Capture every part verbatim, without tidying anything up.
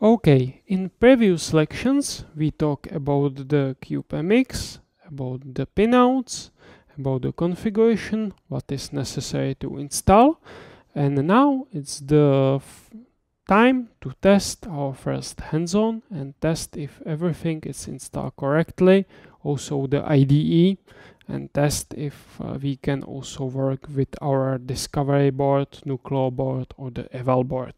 Okay, in previous lectures we talked about the CubeMX, about the pinouts, about the configuration, what is necessary to install, and now it's the time to test our first hands-on and test if everything is installed correctly, also the I D E, and test if uh, we can also work with our discovery board, Nucleo board or the eval board.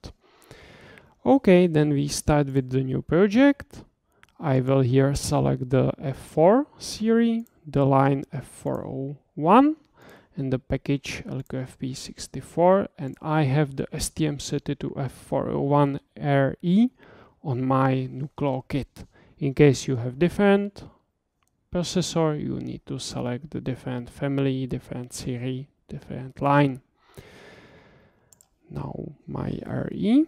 Okay, then we start with the new project. I will here select the F four series, the line F four oh one and the package L Q F P sixty-four, and I have the S T M thirty-two F four oh one R E on my Nucleo kit. In case you have different processor, you need to select the different family, different series, different line. Now my R E.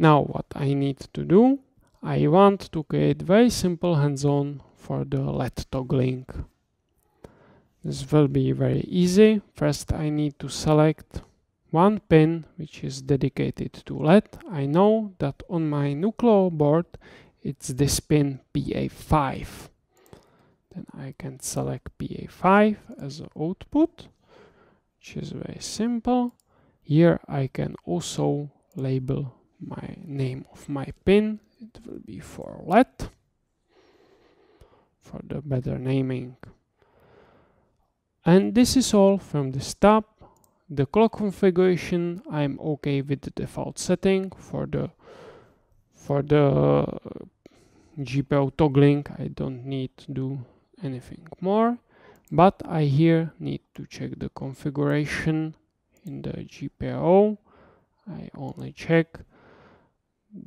Now what I need to do, I want to create very simple hands-on for the L E D toggling. This will be very easy. First I need to select one pin which is dedicated to L E D. I know that on my Nucleo board it's this pin P A five. Then I can select P A five as an output, which is very simple. Here I can also label my name of my pin, it will be for L E D, for the better naming. And this is all from this tab. The clock configuration, I'm okay with the default setting. For the for the G P I O toggling, I don't need to do anything more, but I here need to check the configuration in the G P I O. I only check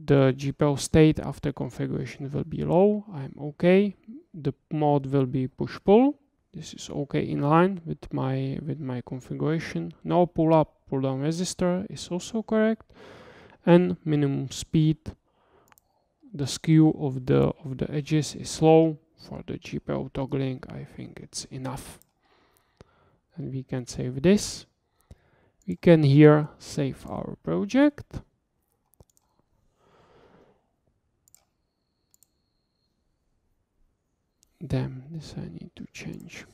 the G P I O state after configuration will be low. I'm okay. The mode will be push-pull. This is okay in line with my with my configuration. No pull-up, pull-down resistor is also correct. And minimum speed. The skew of the of the edges is low. For the G P I O toggling, I think it's enough. And we can save this. We can here save our project. Damn, this I need to change.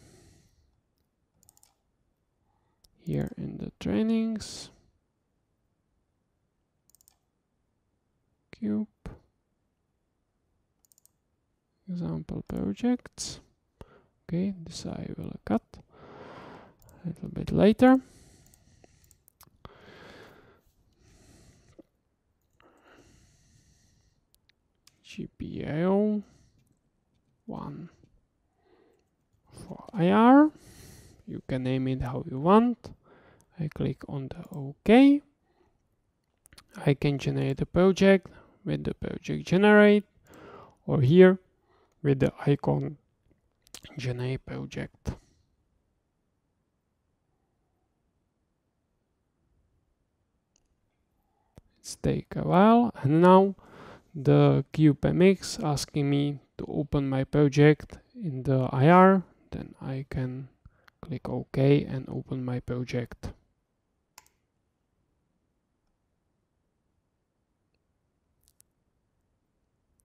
Here in the trainings. Cube. Example projects. Okay, this I will cut a little bit later. G P I O. One for I R, you can name it how you want. I click on the OK. I can generate a project with the project generate, or here with the icon generate project. It's take a while, and now the CubeMX asking me to open my project in the I R, then I can click OK and open my project.